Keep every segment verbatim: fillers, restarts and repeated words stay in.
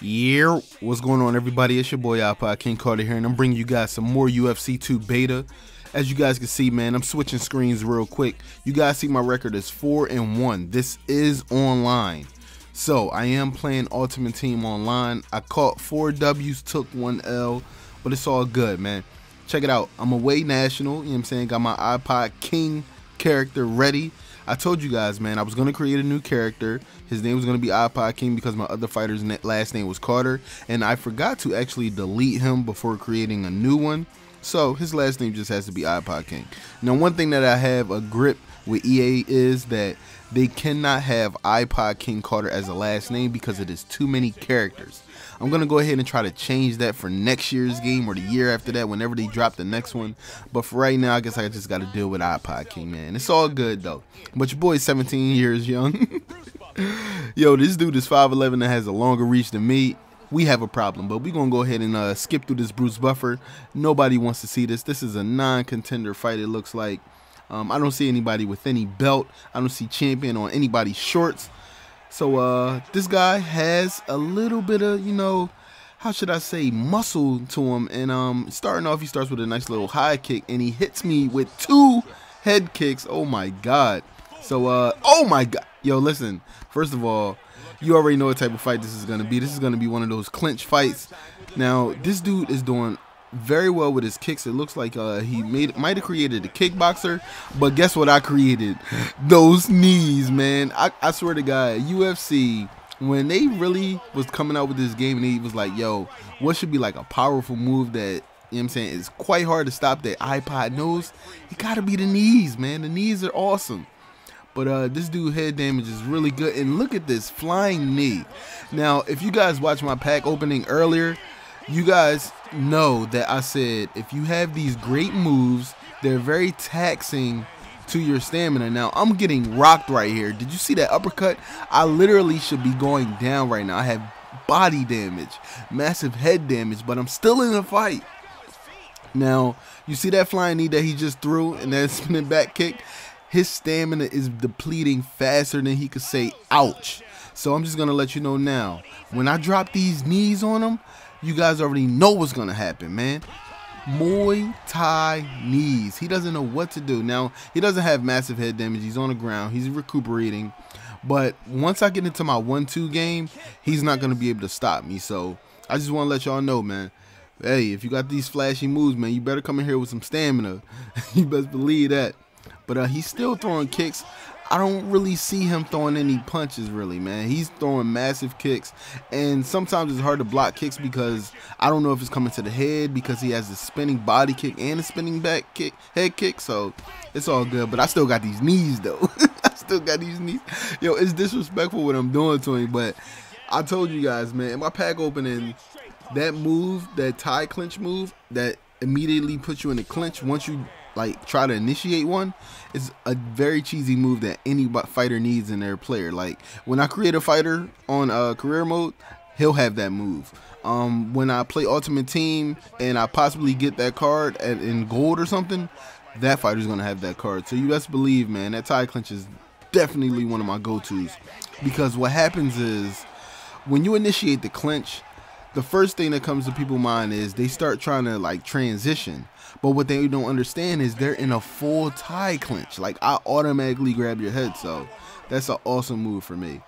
Yeah, what's going on, everybody? It's your boy iPodKingCarter here, and I'm bringing you guys some more U F C two beta. As you guys can see, man, I'm switching screens real quick. You guys see my record is four and one. This is online, so I am playing Ultimate Team online. I caught four W's, took one L, but it's all good, man. Check it out. I'm away national. You know what I'm saying? Got my iPod King character ready. I told you guys, man, I was going to create a new character. His name was going to be iPod King because my other fighter's last name was Carter, and I forgot to actually delete him before creating a new one. So his last name just has to be iPod King. Now, one thing that I have a grip with E A is that they cannot have iPod King Carter as a last name because it is too many characters. I'm going to go ahead and try to change that for next year's game or the year after that, whenever they drop the next one. But for right now, I guess I just got to deal with iPod King, man. It's all good, though. But your boy's seventeen years young. Yo, this dude is five eleven that has a longer reach than me. We have a problem, but we're going to go ahead and uh, skip through this Bruce Buffer. Nobody wants to see this. This is a non-contender fight, it looks like. Um, I don't see anybody with any belt. I don't see champion on anybody's shorts. So uh, this guy has a little bit of, you know, how should I say, muscle to him. And um, starting off, he starts with a nice little high kick, and he hits me with two head kicks. Oh, my God. So, uh, oh, my God. Yo, listen, first of all, you already know what type of fight this is going to be. This is going to be one of those clinch fights. Now, this dude is doing very well with his kicks. It looks like uh, he made might have created a kickboxer, but guess what I created? Those knees, man. I, I swear to God, U F C, when they really was coming out with this game and they was like, yo, what should be like a powerful move that, you know what I'm saying, it's quite hard to stop that iPod knows? It got to be the knees, man. The knees are awesome. But uh, this dude head damage is really good. And look at this flying knee. Now, if you guys watched my pack opening earlier, you guys know that I said if you have these great moves, they're very taxing to your stamina. Now, I'm getting rocked right here. Did you see that uppercut? I literally should be going down right now. I have body damage, massive head damage, but I'm still in the fight. Now, you see that flying knee that he just threw and that spinning back kick? His stamina is depleting faster than he could say ouch. So I'm just going to let you know now, when I drop these knees on him, you guys already know what's going to happen, man. Muay Thai knees. He doesn't know what to do. Now, he doesn't have massive head damage. He's on the ground. He's recuperating. But once I get into my one two game, he's not going to be able to stop me. So I just want to let y'all know, man. Hey, if you got these flashy moves, man, you better come in here with some stamina. You best believe that. But uh, he's still throwing kicks. I don't really see him throwing any punches, really, man. He's throwing massive kicks, and sometimes it's hard to block kicks because I don't know if it's coming to the head because he has a spinning body kick and a spinning back kick, head kick, so it's all good. But I still got these knees, though. I still got these knees. Yo, it's disrespectful what I'm doing to him, but I told you guys, man, in my pack opening, that move, that Thai clinch move, that immediately puts you in a clinch once you like try to initiate one, is a very cheesy move that any fighter needs in their player. Like when I create a fighter on uh, career mode, he'll have that move. Um, when I play Ultimate Team and I possibly get that card at, in gold or something, that fighter's gonna have that card. So you best believe, man, that Thai clinch is definitely one of my go-tos, because what happens is when you initiate the clinch, the first thing that comes to people's mind is they start trying to like transition. But what they don't understand is they're in a full tie clinch. Like, I automatically grab your head. So that's an awesome move for me.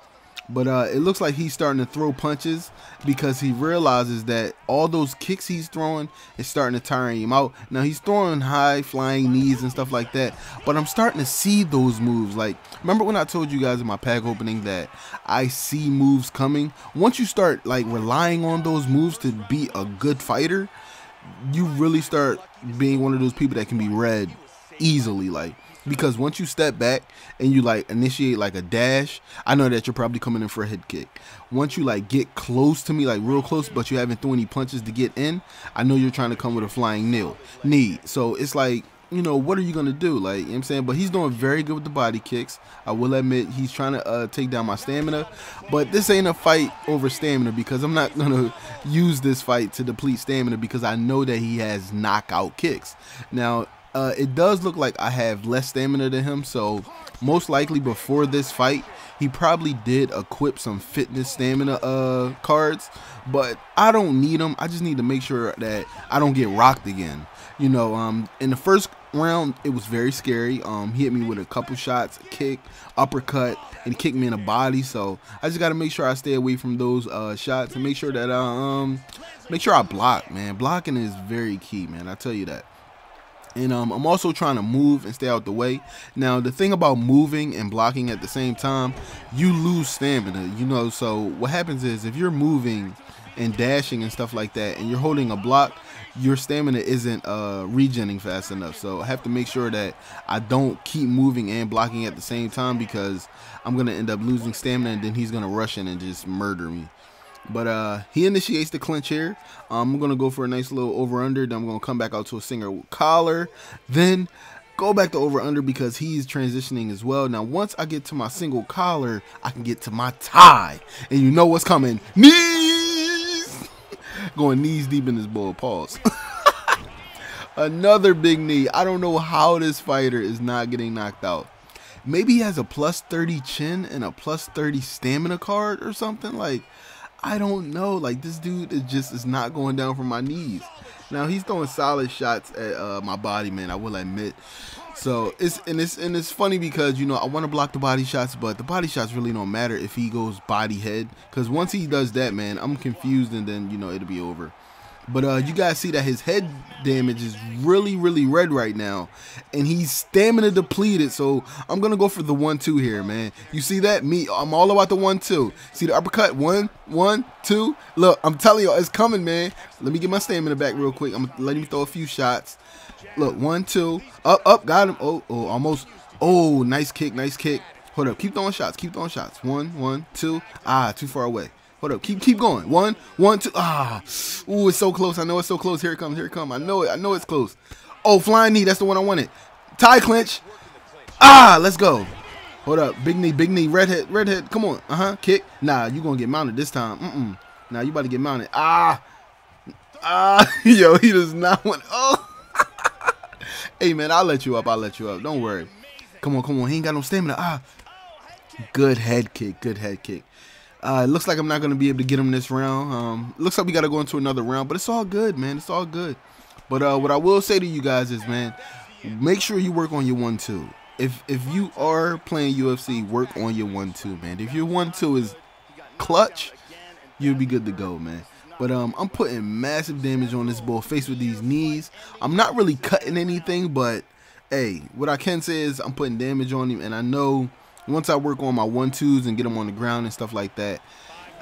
But uh, it looks like he's starting to throw punches because he realizes that all those kicks he's throwing is starting to tire him out. Now, he's throwing high flying knees and stuff like that, but I'm starting to see those moves. Like, remember when I told you guys in my pack opening that I see moves coming? Once you start like relying on those moves to be a good fighter, you really start being one of those people that can be read easily. Like, because once you step back and you like initiate like a dash, I know that you're probably coming in for a head kick. Once you like get close to me, like real close, but you haven't thrown any punches to get in, I know you're trying to come with a flying nail knee. So it's like, you know, what are you going to do? Like, you know what I'm saying? But he's doing very good with the body kicks. I will admit he's trying to uh, take down my stamina. But this ain't a fight over stamina, because I'm not going to use this fight to deplete stamina, because I know that he has knockout kicks. Now, uh, it does look like I have less stamina than him. So most likely before this fight, he probably did equip some fitness stamina uh, cards, but I don't need them. I just need to make sure that I don't get rocked again. You know, um, in the first round, it was very scary. Um, he hit me with a couple shots, a kick, uppercut, and kicked me in the body. So I just got to make sure I stay away from those uh, shots and make sure that I, um, make sure I block, man. Blocking is very key, man. I tell you that. And um, I'm also trying to move and stay out the way. Now, the thing about moving and blocking at the same time, you lose stamina, you know. So what happens is if you're moving and dashing and stuff like that and you're holding a block, your stamina isn't uh, regening fast enough. So I have to make sure that I don't keep moving and blocking at the same time, because I'm going to end up losing stamina and then he's going to rush in and just murder me. But uh, he initiates the clinch here. Um, I'm going to go for a nice little over-under. Then I'm going to come back out to a single collar. Then go back to over-under because he's transitioning as well. Now, once I get to my single collar, I can get to my tie. And you know what's coming. Knees! Going knees deep in this bull. Pause. Another big knee. I don't know how this fighter is not getting knocked out. Maybe he has a plus thirty chin and a plus thirty stamina card or something. Like, I don't know. Like, this dude is just is not going down from my knees. Now he's throwing solid shots at uh, my body, man. I will admit. So it's and it's and it's funny because, you know, I want to block the body shots, but the body shots really don't matter if he goes body head, because once he does that, man, I'm confused, and then, you know, it'll be over. But uh, you guys see that his head damage is really, really red right now, and he's stamina depleted. So I'm gonna go for the one two here, man. You see that? Me, I'm all about the one two. See the uppercut? One, one, two. Look, I'm telling y'all, it's coming, man. Let me get my stamina back real quick. I'm gonna let him throw a few shots. Look, one, two. Up, up. Got him. Oh, oh, almost. Oh, nice kick, nice kick. Hold up. Keep throwing shots. Keep throwing shots. One, one, two. Ah, too far away. Hold up, keep keep going. One, one, two. Ah, ooh, it's so close. I know it's so close. Here it comes. Here it comes. I know it. I know it's close. Oh, flying knee. That's the one I wanted. Tie clinch. Ah, let's go. Hold up, big knee, big knee. Redhead, redhead. Come on. Uh huh. Kick. Nah, you gonna get mounted this time. Mm mm. Nah, you about to get mounted. Ah, ah. Yo, he does not want. Oh. Hey man, I'll let you up. I'll let you up. Don't worry. Come on, come on. He ain't got no stamina. Ah. Good head kick. Good head kick. Uh, it looks like I'm not going to be able to get him this round. Um, looks like we got to go into another round, but it's all good, man. It's all good. But uh, what I will say to you guys is, man, make sure you work on your one two. If if you are playing U F C, work on your one two, man. If your one two is clutch, you'll be good to go, man. But um, I'm putting massive damage on this bull, faced with these knees. I'm not really cutting anything, but, hey, what I can say is I'm putting damage on him, and I know once I work on my one twos and get them on the ground and stuff like that,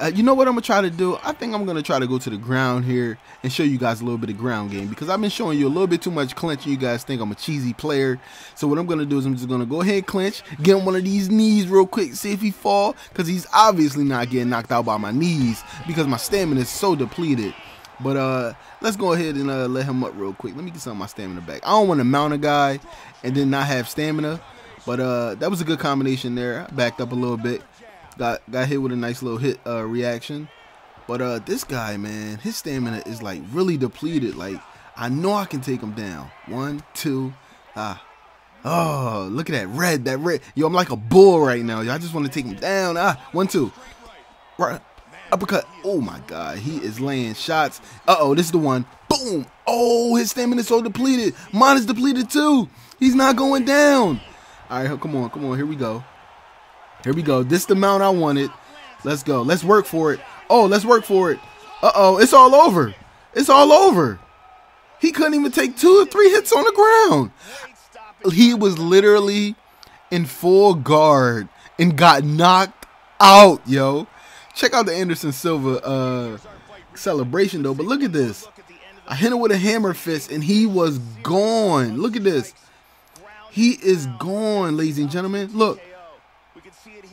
uh, you know what I'm going to try to do? I think I'm going to try to go to the ground here and show you guys a little bit of ground game, because I've been showing you a little bit too much clinch. You guys think I'm a cheesy player. So what I'm going to do is I'm just going to go ahead and clinch, get him one of these knees real quick, see if he fall, because he's obviously not getting knocked out by my knees because my stamina is so depleted. But uh, let's go ahead and uh, let him up real quick. Let me get some of my stamina back. I don't want to mount a guy and then not have stamina. But uh, that was a good combination there. I backed up a little bit. Got got hit with a nice little hit uh, reaction. But uh, this guy, man, his stamina is like really depleted. Like, I know I can take him down. One, two, ah. Oh, look at that red, that red. Yo, I'm like a bull right now. Yo, I just want to take him down. Ah, one, two. Right, uppercut. Oh, my God. He is laying shots. Uh-oh, this is the one. Boom. Oh, his stamina is so depleted. Mine is depleted, too. He's not going down. All right, come on, come on. Here we go. Here we go. This is the mount I wanted. Let's go. Let's work for it. Oh, let's work for it. Uh-oh, it's all over. It's all over. He couldn't even take two or three hits on the ground. He was literally in full guard and got knocked out, yo. Check out the Anderson Silva uh, celebration, though. But look at this. I hit him with a hammer fist, and he was gone. Look at this. He is gone, ladies and gentlemen. Look.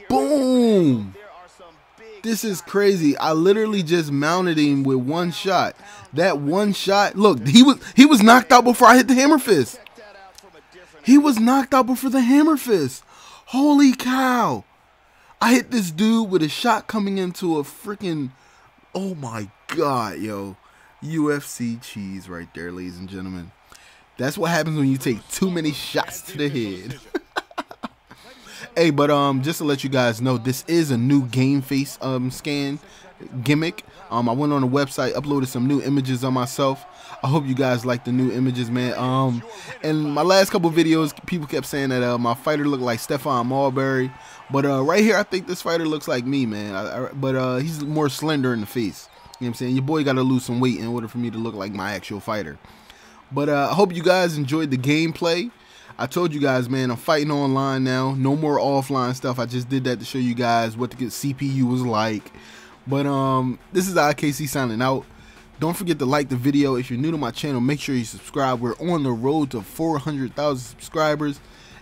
Boom. This is crazy. I literally just mounted him with one shot. That one shot. Look, he was he was knocked out before I hit the hammer fist. He was knocked out before the hammer fist. Holy cow. I hit this dude with a shot coming into a freaking... Oh, my God, yo. U F C cheese right there, ladies and gentlemen. That's what happens when you take too many shots to the head. Hey, but um, just to let you guys know, this is a new game face um scan gimmick. Um, I went on the website, uploaded some new images of myself. I hope you guys like the new images, man. Um, and my last couple videos, people kept saying that uh, my fighter looked like Stephon Mulberry, but uh, right here, I think this fighter looks like me, man. I, I, but uh, he's more slender in the face. You know what I'm saying? Your boy got to lose some weight in order for me to look like my actual fighter. But uh, I hope you guys enjoyed the gameplay. I told you guys, man, I'm fighting online now. No more offline stuff. I just did that to show you guys what the C P U was like. But um, this is I K C signing out. Don't forget to like the video. If you're new to my channel, make sure you subscribe. We're on the road to four hundred thousand subscribers.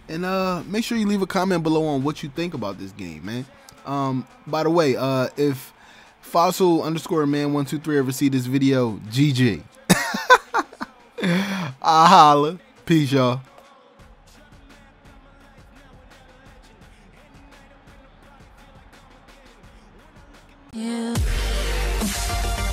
And uh, make sure you leave a comment below on what you think about this game, man. Um, by the way, uh, if Fossil underscore man one two three ever see this video, G G. I holla. Peace, y'all. Yeah.